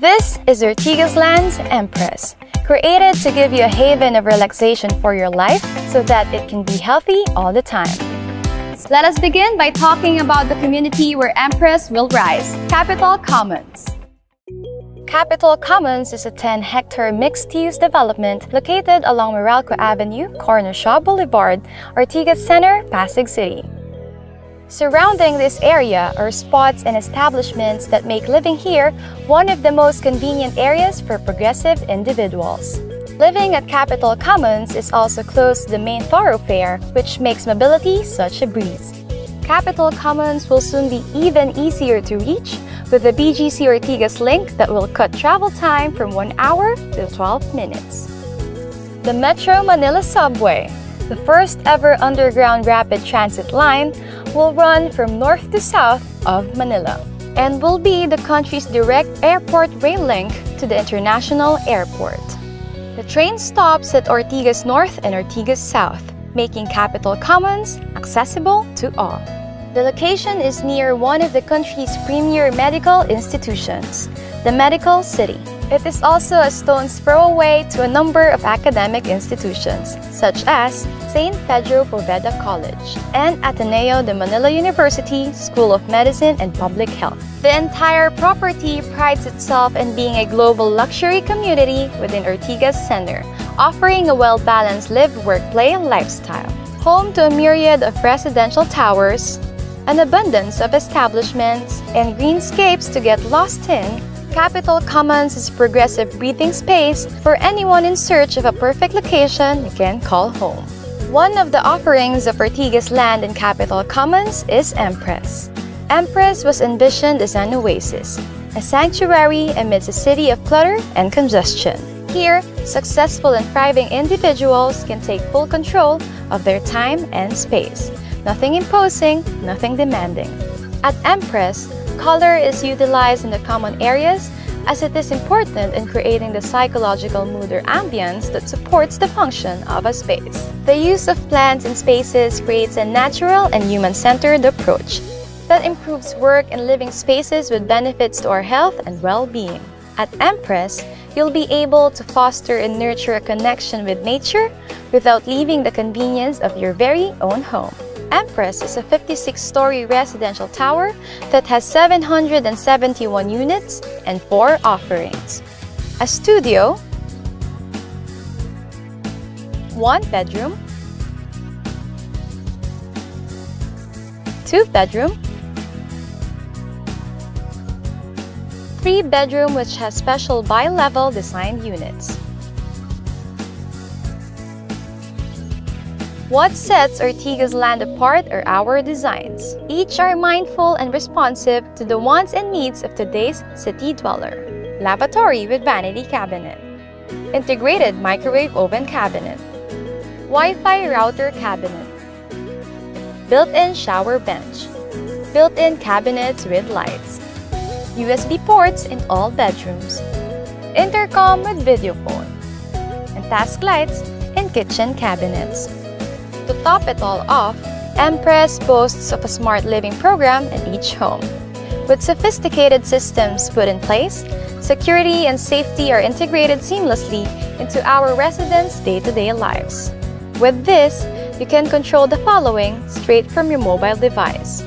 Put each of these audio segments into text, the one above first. This is Ortigas Land's Empress, created to give you a haven of relaxation for your life so that it can be healthy all the time. Let us begin by talking about the community where Empress will rise, Capitol Commons. Capitol Commons is a 10-hectare mixed-use development located along Meralco Avenue, corner Shaw Boulevard, Ortigas Center, Pasig City. Surrounding this area are spots and establishments that make living here one of the most convenient areas for progressive individuals. Living at Capitol Commons is also close to the main thoroughfare, which makes mobility such a breeze. Capitol Commons will soon be even easier to reach with the BGC-Ortigas link that will cut travel time from 1 hour to 12 minutes. The Metro Manila Subway, the first ever underground rapid transit line, will run from north to south of Manila and will be the country's direct airport rail link to the international airport. The train stops at Ortigas North and Ortigas South, making Capitol Commons accessible to all. The location is near one of the country's premier medical institutions, the Medical City. It is also a stone's throw away to a number of academic institutions, such as St. Pedro Poveda College and Ateneo de Manila University School of Medicine and Public Health. The entire property prides itself in being a global luxury community within Ortigas Center, offering a well-balanced live-work-play lifestyle. Home to a myriad of residential towers, an abundance of establishments, and greenscapes to get lost in, Capitol Commons is a progressive breathing space for anyone in search of a perfect location you can call home. One of the offerings of Ortigas Land and Capitol Commons is Empress. Empress was envisioned as an oasis, a sanctuary amidst a city of clutter and congestion. Here, successful and thriving individuals can take full control of their time and space. Nothing imposing, nothing demanding. At Empress, color is utilized in the common areas as it is important in creating the psychological mood or ambience that supports the function of a space. The use of plants and spaces creates a natural and human-centered approach that improves work and living spaces with benefits to our health and well-being. At Empress, you'll be able to foster and nurture a connection with nature without leaving the convenience of your very own home. Empress is a 56-story residential tower that has 771 units and 4 offerings: a studio, 1 bedroom, 2 bedroom, 3 bedroom which has special bi-level design units. What sets Ortigas Land apart are our designs. Each are mindful and responsive to the wants and needs of today's city dweller. Lavatory with vanity cabinet, integrated microwave oven cabinet, Wi-Fi router cabinet, built-in shower bench, built-in cabinets with lights, USB ports in all bedrooms, intercom with video phone, and task lights in kitchen cabinets. To top it all off, Empress boasts of a smart living program in each home. With sophisticated systems put in place, security and safety are integrated seamlessly into our residents' day-to-day lives. With this, you can control the following straight from your mobile device.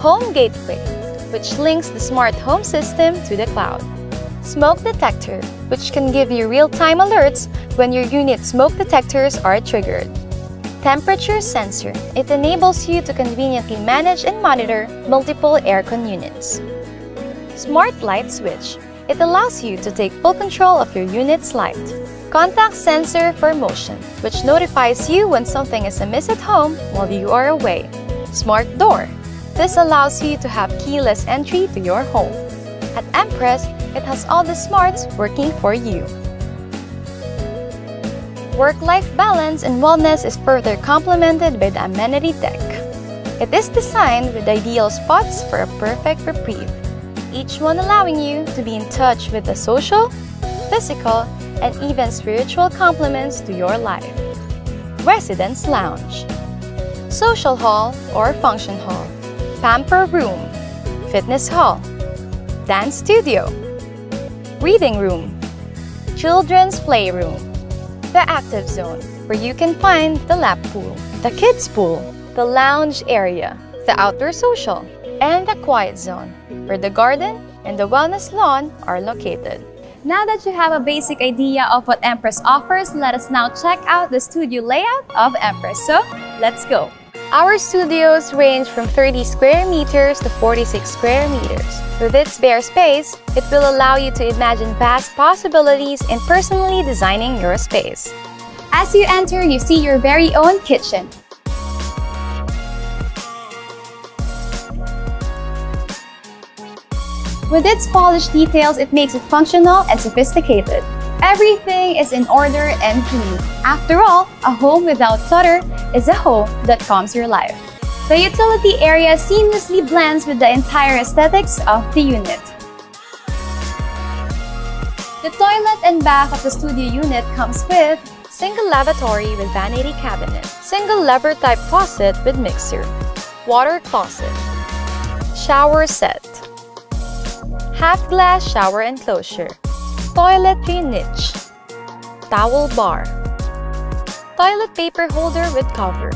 Home Gateway, which links the smart home system to the cloud. Smoke Detector, which can give you real-time alerts when your unit's smoke detectors are triggered. Temperature sensor. It enables you to conveniently manage and monitor multiple aircon units. Smart light switch. It allows you to take full control of your unit's light. Contact sensor for motion, which notifies you when something is amiss at home while you are away. Smart door. This allows you to have keyless entry to your home. At Empress, it has all the smarts working for you. Work-life balance and wellness is further complemented by the amenity deck. It is designed with ideal spots for a perfect reprieve, each one allowing you to be in touch with the social, physical, and even spiritual complements to your life. Residence Lounge, Social Hall or Function Hall, Pamper Room, Fitness Hall, Dance Studio, Reading Room, Children's Playroom, the Active Zone, where you can find the lap pool, the kids pool, the lounge area, the outdoor social, and the quiet zone, where the garden and the wellness lawn are located. Now that you have a basic idea of what Empress offers, let us now check out the studio layout of Empress. So, let's go! Our studios range from 30 square meters to 46 square meters. With its bare space, it will allow you to imagine vast possibilities in personally designing your space. As you enter, you see your very own kitchen. With its polished details, it makes it functional and sophisticated. Everything is in order and clean. After all, a home without clutter is a home that calms your life. The utility area seamlessly blends with the entire aesthetics of the unit. The toilet and bath of the studio unit comes with single lavatory with vanity cabinet, single lever-type faucet with mixer, water closet, shower set, half-glass shower enclosure, toiletry niche, towel bar, toilet paper holder with cover,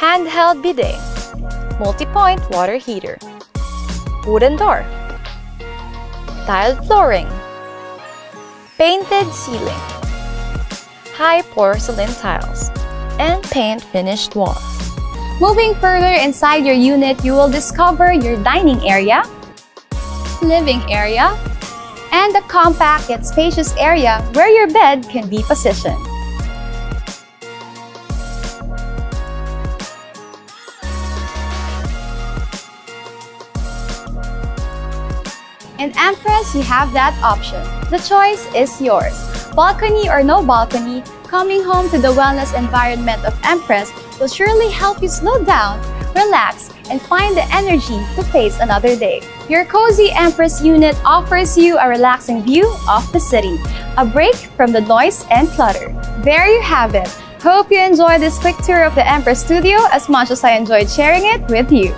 handheld bidet, multi-point water heater, wooden door, tiled flooring, painted ceiling, high porcelain tiles, and paint-finished walls. Moving further inside your unit, you will discover your dining area, living area, and a compact yet spacious area where your bed can be positioned. In Empress, you have that option. The choice is yours. Balcony or no balcony, coming home to the wellness environment of Empress will surely help you slow down, relax, and find the energy to face another day. Your cozy Empress unit offers you a relaxing view of the city, a break from the noise and clutter. There you have it. Hope you enjoyed this quick tour of the Empress Studio as much as I enjoyed sharing it with you.